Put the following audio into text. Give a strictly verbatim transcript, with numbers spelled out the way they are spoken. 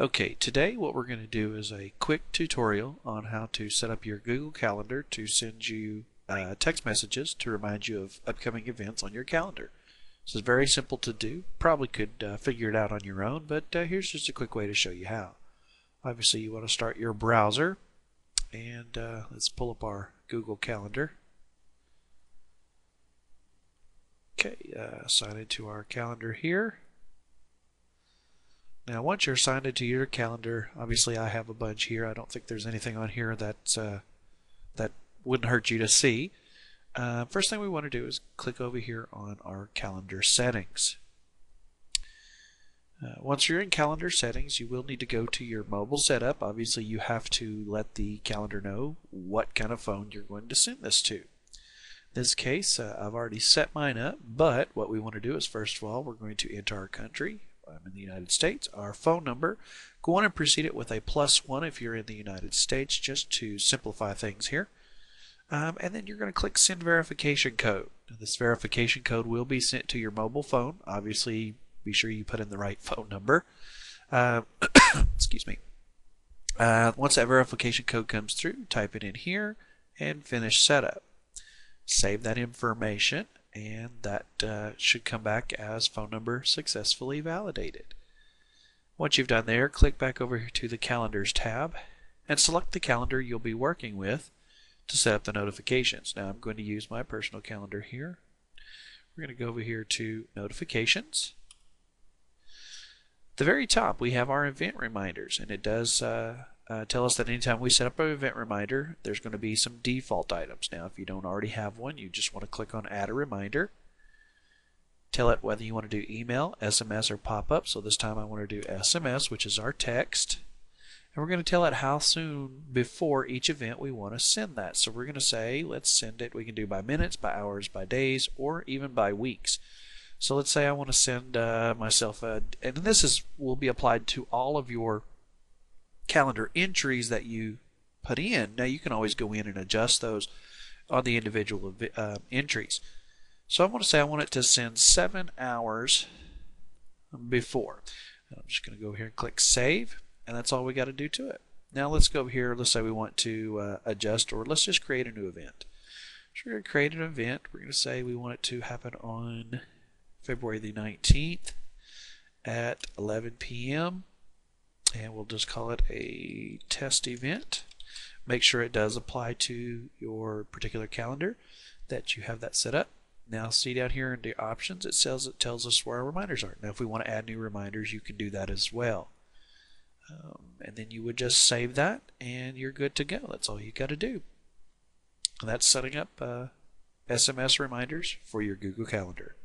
Okay, today what we're going to do is a quick tutorial on how to set up your Google Calendar to send you uh, text messages to remind you of upcoming events on your calendar. This is very simple to do. Probably could uh, figure it out on your own, but uh, here's just a quick way to show you how. Obviously you want to start your browser, and uh, let's pull up our Google Calendar. Okay, uh, sign into our calendar here. Now once you're signed into your calendar, obviously I have a bunch here. I don't think there's anything on here that, uh, that wouldn't hurt you to see. Uh, first thing we want to do is click over here on our calendar settings. Uh, once you're in calendar settings, you will need to go to your mobile setup. Obviously you have to let the calendar know what kind of phone you're going to send this to. In this case, uh, I've already set mine up, but what we want to do is, first of all, we're going to enter our country. I'm in the United States, our phone number. Go on and precede it with a plus one if you're in the United States, just to simplify things here. Um, and then you're going to click send verification code. Now, this verification code will be sent to your mobile phone. Obviously, be sure you put in the right phone number. Uh, excuse me. Uh, once that verification code comes through, type it in here and finish setup. Save that information, and that uh, should come back as phone number successfully validated. Once you've done there, click back over to the Calendars tab and select the calendar you'll be working with to set up the notifications. Now I'm going to use my personal calendar here. We're going to go over here to Notifications. At the very top we have our event reminders, and it does uh, Uh, tell us that anytime we set up an event reminder, there's going to be some default items. Now, if you don't already have one, you just want to click on Add a Reminder. Tell it whether you want to do email, S M S, or pop-up. So this time I want to do S M S, which is our text. And we're going to tell it how soon before each event we want to send that. So we're going to say, let's send it. We can do by minutes, by hours, by days, or even by weeks. So let's say I want to send uh, myself a, and this is will be applied to all of your calendar entries that you put in. Now you can always go in and adjust those on the individual uh, entries. So I want to say I want it to send seven hours before. I'm just going to go here and click save, and that's all we got to do to it. Now let's go over here. Let's say we want to uh, adjust, or let's just create a new event. So we're going to create an event. We're going to say we want it to happen on February the nineteenth at eleven P M and we'll just call it a test event. Make sure it does apply to your particular calendar, that you have that set up. Now see down here in the options, it tells, it tells us where our reminders are. Now if we want to add new reminders, you can do that as well. Um, and then you would just save that and you're good to go. That's all you got to do. And that's setting up uh, S M S reminders for your Google Calendar.